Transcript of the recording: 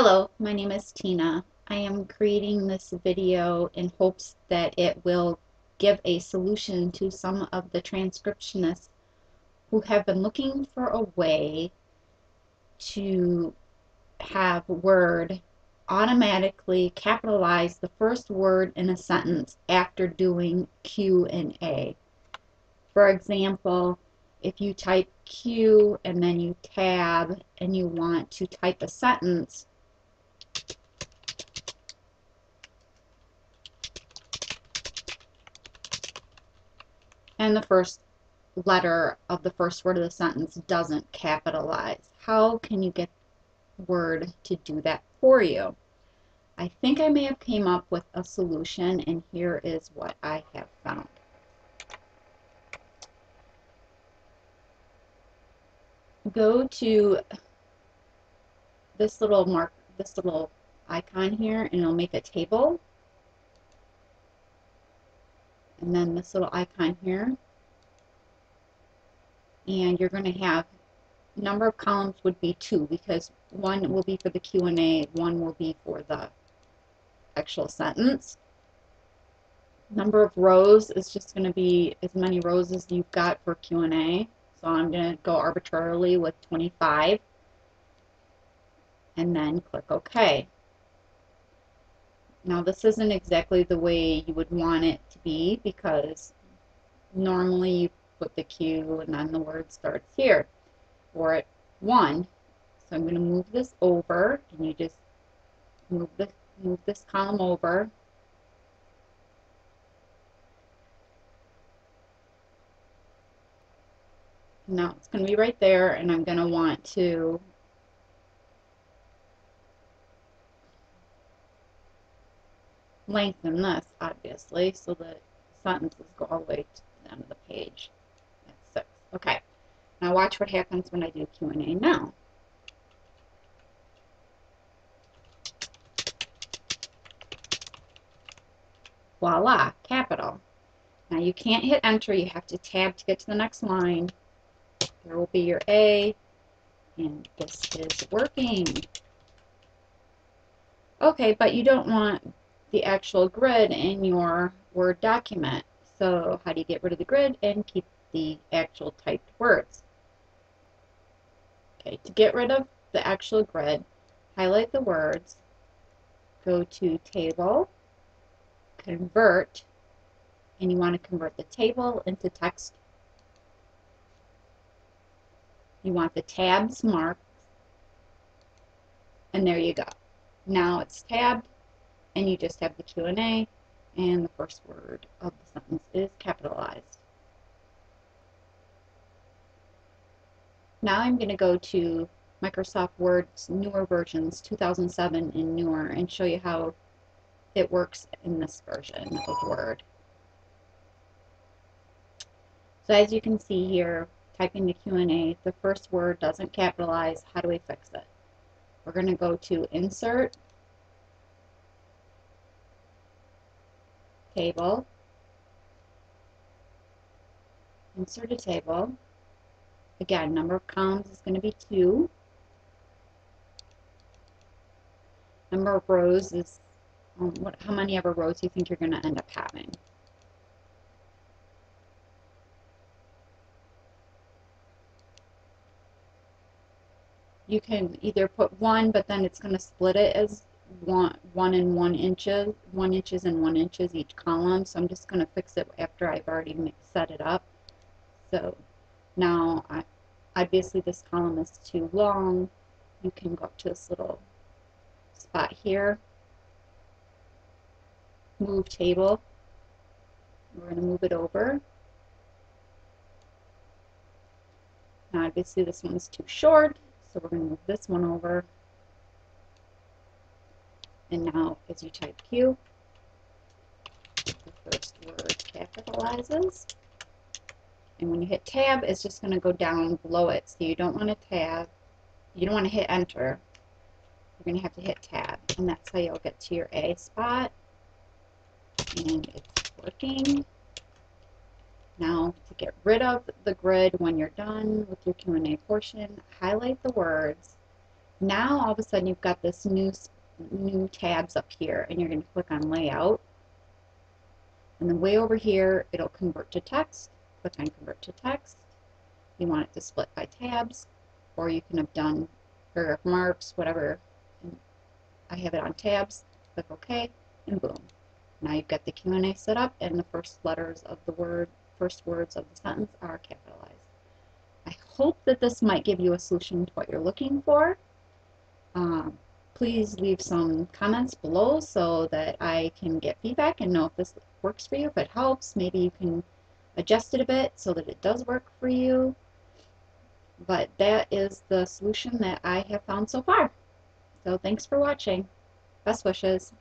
Hello, my name is Tina. I am creating this video in hopes that it will give a solution to some of the transcriptionists who have been looking for a way to have Word automatically capitalize the first word in a sentence after doing Q and A. For example, if you type Q and then you tab and you want to type a sentence, and the first letter of the first word of the sentence doesn't capitalize. How can you get Word to do that for you? I think I may have came up with a solution, and here is what I have found. Go to this little mark, this little icon here, and it'll make a table. And then this little icon here, and you're going to have number of columns would be 2, because 1 will be for the Q&A, 1 will be for the actual sentence. Number of rows is just going to be as many rows as you've got for Q&A, so I'm going to go arbitrarily with 25, and then click OK. Now, this isn't exactly the way you would want it to be, because normally you put the Q and then the word starts here or at 1. So I'm going to move this over, and you just move this column over. Now it's going to be right there, and I'm going to want to lengthen this, obviously, so the sentences go all the way to the end of the page. That's 6. Okay, now watch what happens when I do Q&A now. Voila, capital. Now you can't hit enter, you have to tab to get to the next line. There will be your A, and this is working. Okay, but you don't want the actual grid in your Word document. So how do you get rid of the grid and keep the actual typed words? Okay, to get rid of the actual grid, highlight the words, go to Table, Convert, and you want to convert the table into text. You want the tabs marked, and there you go. Now it's tabbed, and you just have the Q&A, and the first word of the sentence is capitalized. Now I'm going to go to Microsoft Word's newer versions, 2007 and newer, and show you how it works in this version of Word. So as you can see here, typing the Q&A, the first word doesn't capitalize. How do we fix it? We're going to go to Insert, Table, insert a table. Again, number of columns is going to be 2. Number of rows is how many ever rows you think you're going to end up having. You can either put 1, but then it's going to split it as 1 and 1 inches each column. So I'm just going to fix it after I've already set it up. So now obviously this column is too long. You can go up to this little spot here, move table, we're going to move it over. Now obviously this one's too short, so we're going to move this one over. And now, as you type Q, the first word capitalizes. And when you hit Tab, it's just going to go down below it. So you don't want to tab. You don't want to hit Enter. You're going to have to hit Tab. And that's how you'll get to your A spot. And it's working. Now, to get rid of the grid when you're done with your Q&A portion, highlight the words Now all of a sudden you've got this new tabs up here, and you're going to click on layout, and then way over here it'll convert to text. Click on convert to text. You want it to split by tabs, or you can have done paragraph marks, whatever. I have it on tabs. Click OK, and boom. Now you've got the Q&A set up, and the first letters of the word, first words of the sentence are capitalized. I hope that this might give you a solution to what you're looking for. Please leave some comments below so that I can get feedback and know if this works for you, if it helps. Maybe you can adjust it a bit so that it does work for you. But that is the solution that I have found so far. So thanks for watching. Best wishes.